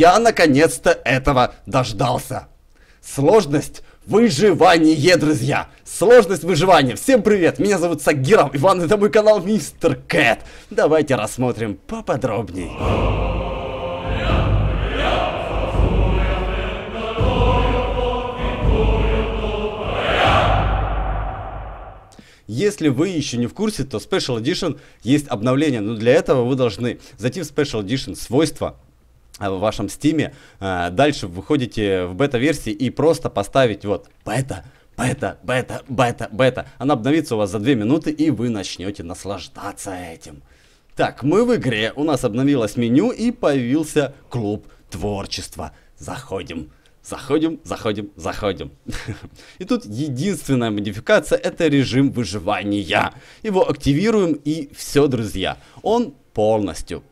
Я наконец-то этого дождался. Сложность выживания, друзья. Сложность выживания. Всем привет, меня зовут Сагиров Иван, это мой канал Mister Cat. Давайте рассмотрим поподробней. Если вы еще не в курсе, то Special Edition есть обновление, но для этого вы должны зайти в Special Edition свойства в вашем Steam, дальше выходите в бета-версии и просто поставить вот бета. Она обновится у вас за 2 минуты и вы начнете наслаждаться этим. Так, мы в игре, у нас обновилось меню и появился клуб творчества. Заходим. Заходим. И тут единственная модификация — это режим выживания. Его активируем и все, друзья. Он полностью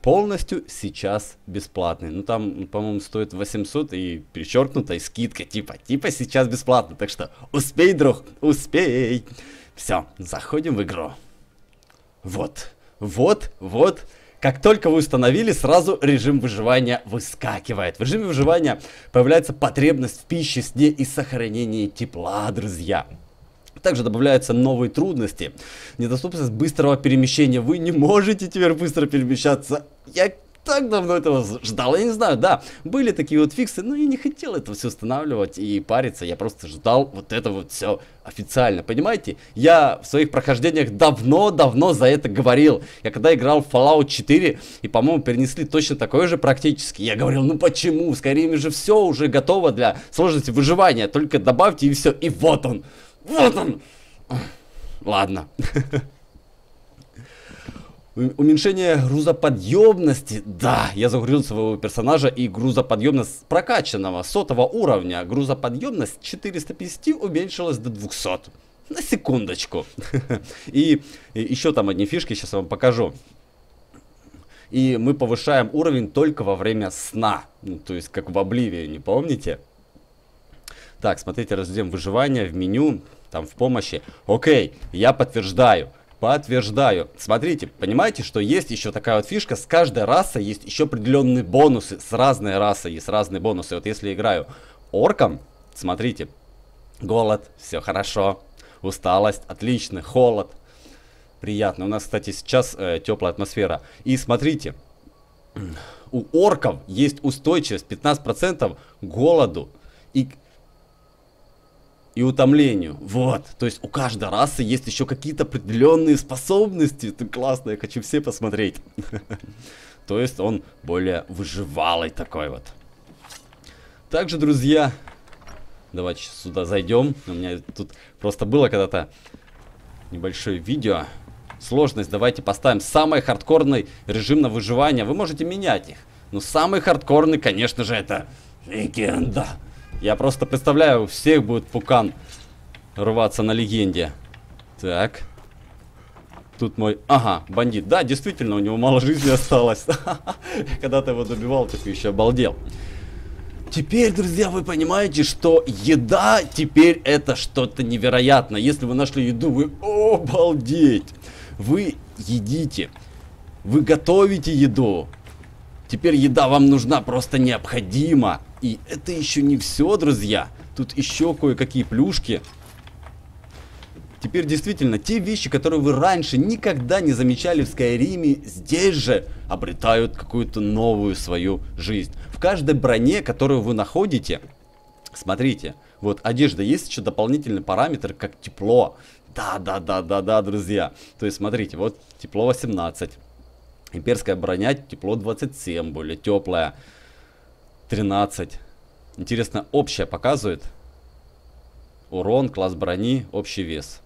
сейчас бесплатный. Ну там, по-моему, стоит 800 и перечеркнутая скидка. Типа сейчас бесплатно. Так что успей, друг, успей. Все, заходим в игру. Вот. Как только вы установили, сразу режим выживания выскакивает. В режиме выживания появляется потребность в пище, сне и сохранении тепла, друзья. Также добавляются новые трудности. Недоступность быстрого перемещения. Вы не можете теперь быстро перемещаться. Я так давно этого ждал. Я не знаю, да, были такие вот фиксы, но я не хотел это все устанавливать и париться. Я просто ждал вот это вот все официально, понимаете? Я в своих прохождениях давно за это говорил. Я когда играл в Fallout 4 и, по-моему, перенесли точно такое же практически, я говорил, ну почему? В Skyrim же все уже готово для сложности выживания, только добавьте и все. И вот он, Ладно. Уменьшение грузоподъемности. Да, я загрузил своего персонажа, и грузоподъемность прокачанного 100-го уровня. Грузоподъемность 450 уменьшилась до 200. На секундочку. И еще там одни фишки, сейчас я вам покажу. И мы повышаем уровень только во время сна. Ну, то есть, как в Oblivion, не помните? Так, смотрите, разделим выживание в меню, там в помощи. Окей, я подтверждаю. Смотрите, понимаете, что есть еще такая вот фишка, с каждой расой есть еще определенные бонусы, с разной расой есть разные бонусы. Вот если играю орком, смотрите, голод, все хорошо, усталость, отлично, холод, приятно. У нас, кстати, сейчас теплая атмосфера. И смотрите, у орков есть устойчивость 15% к голоду и утомлению. Вот. То есть у каждой расы есть еще какие-то определенные способности. Это классно, я хочу все посмотреть. То есть он более выживалый такой вот. Также, друзья, давайте сюда зайдем. У меня тут просто было когда-то небольшое видео. Сложность давайте поставим. Самый хардкорный режим на выживание. Вы можете менять их. Но самый хардкорный, конечно же, это легенда. Я просто представляю, у всех будет пукан рваться на легенде. Так. Тут мой... Ага, бандит. Да, действительно, у него мало жизни осталось. Когда-то его добивал, так еще обалдел. Теперь, друзья, вы понимаете, что еда теперь это что-то невероятное. Если вы нашли еду, вы... Обалдеть! Вы едите. Вы готовите еду. Теперь еда вам нужна, просто необходима. И это еще не все, друзья. Тут еще кое-какие плюшки. Теперь действительно, те вещи, которые вы раньше никогда не замечали в Скайриме, здесь же обретают какую-то новую свою жизнь. В каждой броне, которую вы находите, смотрите, вот одежда, есть еще дополнительный параметр, как тепло. Да, друзья. То есть, смотрите, вот тепло 18. Имперская броня, тепло 27, более теплая. 13. Интересно, общая показывает. Урон, класс брони, общий вес.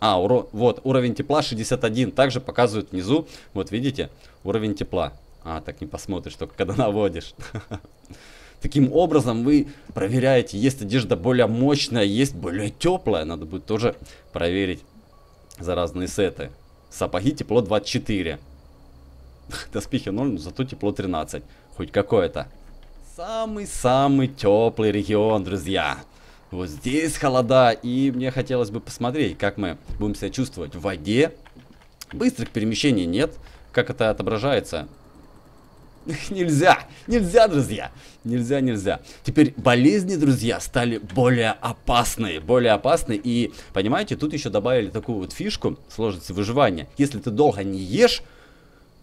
А, урон, вот, уровень тепла 61. Также показывают внизу. Вот, видите, уровень тепла. А, так не посмотришь, только когда наводишь. Таким образом вы проверяете, есть одежда более мощная, есть более теплая. Надо будет тоже проверить за разные сеты. Сапоги тепло 24. Доспехи 0, но зато тепло 13. Хоть какое-то. Самый-самый теплый регион, друзья. Вот здесь холода, и мне хотелось бы посмотреть, как мы будем себя чувствовать в воде. Быстрых перемещений нет. Как это отображается? Нельзя, нельзя, друзья. Нельзя, нельзя. Теперь болезни, друзья, стали более опасные. Более опасные. И, понимаете, тут еще добавили такую вот фишку сложности выживания. Если ты долго не ешь,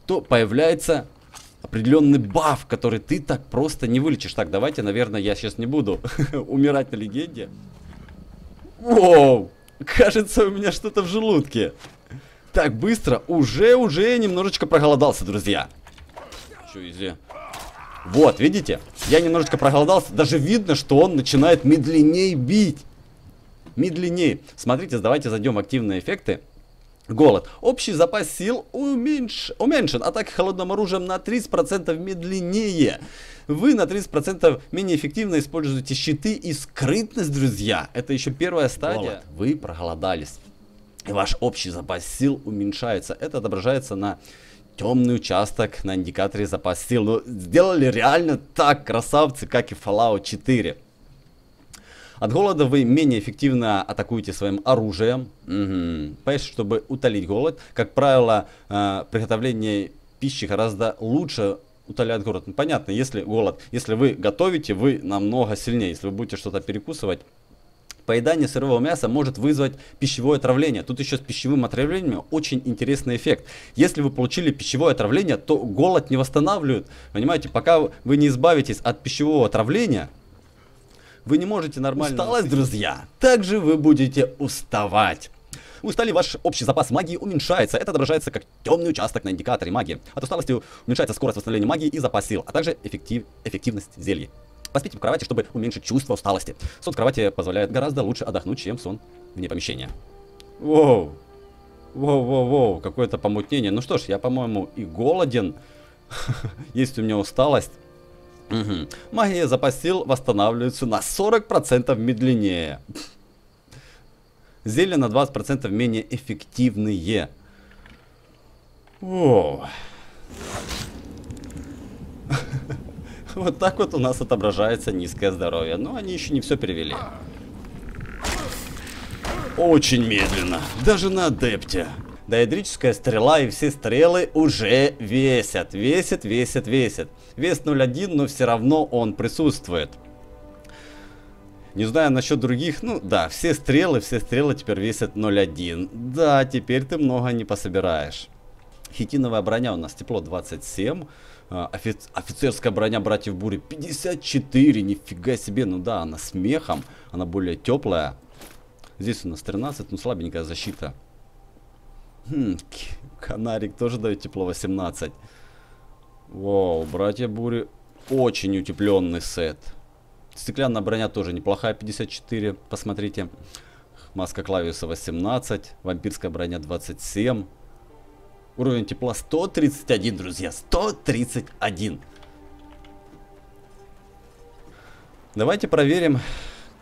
то появляется определенный баф, который ты так просто не вылечишь. Так, давайте, наверное, я сейчас не буду умирать на легенде. Воу! Кажется, у меня что-то в желудке. Так быстро. Уже немножечко проголодался, друзья. Вот, видите? Я немножечко проголодался. Даже видно, что он начинает медленнее бить. Медленнее. Смотрите, давайте зайдем в активные эффекты. Голод. Общий запас сил уменьшен. Атаки холодным оружием на 30% медленнее. Вы на 30% менее эффективно используете щиты и скрытность, друзья. Это еще первая стадия. Голод. Вы проголодались. И ваш общий запас сил уменьшается. Это отображается на темный участок на индикаторе запас сил. Ну, сделали реально так, красавцы, как и в Fallout 4. От голода вы менее эффективно атакуете своим оружием. Понимаешь, чтобы утолить голод. Как правило, приготовление пищи гораздо лучше утоляет голод. Ну, понятно, если голод, если вы готовите, вы намного сильнее. Если вы будете что-то перекусывать, поедание сырого мяса может вызвать пищевое отравление. Тут еще с пищевым отравлением очень интересный эффект. Если вы получили пищевое отравление, то голод не восстанавливают. Понимаете, пока вы не избавитесь от пищевого отравления, вы не можете нормально... Усталость, друзья. Также вы будете уставать. Устали, ваш общий запас магии уменьшается. Это отображается как темный участок на индикаторе магии. От усталости уменьшается скорость восстановления магии и запас сил, а также эффективность зелья. Поспите в кровати, чтобы уменьшить чувство усталости. Сон в кровати позволяет гораздо лучше отдохнуть, чем сон вне помещения. Воу. Воу-воу-воу. Какое-то помутнение. Ну что ж, я, по-моему, и голоден. Есть у меня усталость. Магия запас сил восстанавливается на 40% медленнее. Зелья на 20% менее эффективные. Воу. Вот так вот у нас отображается низкое здоровье. Но они еще не все перевели. Очень медленно. Даже на адепте. Даэдрическая стрела и все стрелы уже весят. Весят. Вес 0,1, но все равно он присутствует. Не знаю насчет других. Ну да, все стрелы теперь весят 0,1. Да, теперь ты много не пособираешь. Хитиновая броня у нас тепло 27. Офицерская броня братьев Бури 54, нифига себе, ну да, она с мехом, она более теплая. Здесь у нас 13, ну слабенькая защита. Канарик тоже дает тепло 18. Вау, братья Бури очень утепленный сет. Стеклянная броня тоже неплохая, 54, посмотрите. Маска Клавиуса 18, вампирская броня 27. Уровень тепла 131, друзья, 131. Давайте проверим,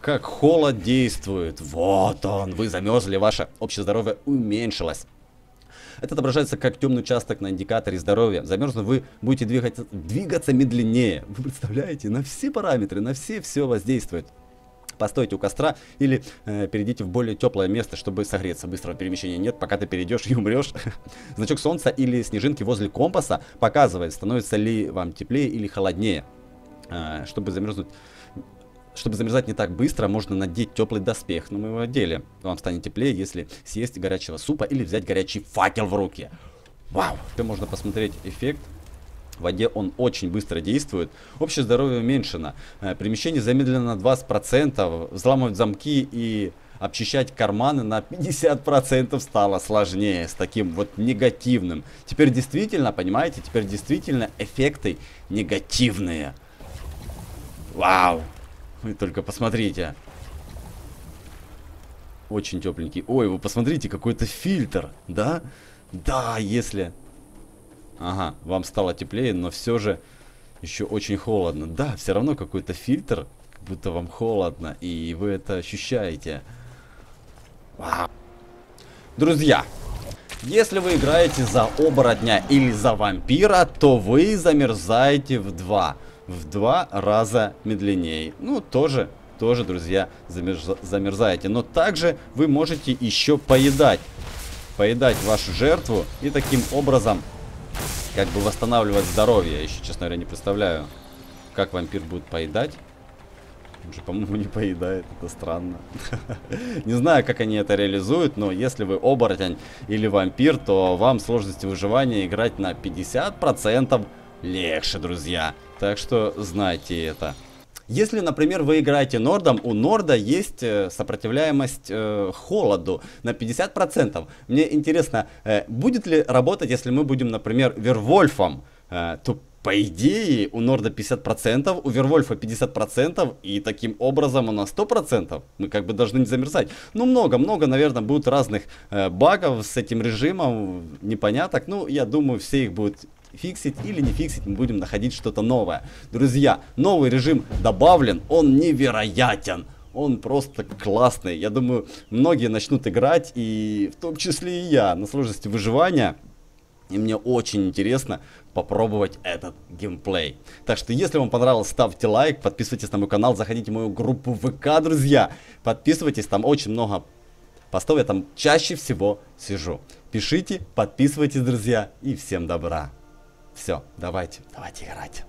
как холод действует. Вот он, вы замерзли, ваше общее здоровье уменьшилось. Это отображается как темный участок на индикаторе здоровья. Замерзнув, вы будете двигаться медленнее. Вы представляете, на все параметры, на все воздействует. Постойте у костра или перейдите в более теплое место, чтобы согреться. Быстрого перемещения нет, пока ты перейдешь и умрешь. Значок солнца или снежинки возле компаса показывает, становится ли вам теплее или холоднее. Чтобы замерзать не так быстро, можно надеть теплый доспех. Но мы его одели. Вам станет теплее, если съесть горячего супа или взять горячий факел в руки. Вау! Теперь можно посмотреть эффект. В воде он очень быстро действует. Общее здоровье уменьшено. Перемещение замедлено на 20%. Взламывать замки и обчищать карманы на 50% стало сложнее. С таким вот негативным. Теперь действительно, понимаете, теперь действительно эффекты негативные. Вау! Вы только посмотрите. Очень тепленький. Ой, вы посмотрите, какой-то фильтр. Да? Да, если... Ага, вам стало теплее, но все же еще очень холодно. Да, все равно какой-то фильтр, как будто вам холодно, и вы это ощущаете. Вау. Друзья, если вы играете за оборотня или за вампира, то вы замерзаете в два раза медленнее. Ну, тоже, друзья, замерзаете. Но также вы можете еще поедать вашу жертву и таким образом... как бы восстанавливать здоровье. Я еще, честно говоря, не представляю, как вампир будет поедать. Он же, по-моему, не поедает. Это странно. Не знаю, как они это реализуют, но если вы оборотень или вампир, то вам сложности выживания играть на 50% легче, друзья. Так что знайте это. Если, например, вы играете нордом, у норда есть сопротивляемость холоду на 50%. Мне интересно, будет ли работать, если мы будем, например, вервольфом, то по идее у норда 50%, у вервольфа 50%, и таким образом у нас 100%. Мы как бы должны не замерзать. Ну, много-много, наверное, будут разных багов с этим режимом, непоняток. Ну, я думаю, все их будут фиксить или не фиксить, мы будем находить что-то новое. Друзья, новый режим добавлен, он невероятен. Он просто классный. Я думаю, многие начнут играть, и в том числе и я, на сложности выживания. И мне очень интересно попробовать этот геймплей. Так что, если вам понравилось, ставьте лайк, подписывайтесь на мой канал, заходите в мою группу ВК, друзья. Подписывайтесь, там очень много постов, я там чаще всего сижу. Пишите, подписывайтесь, друзья, и всем добра. Все, давайте играть.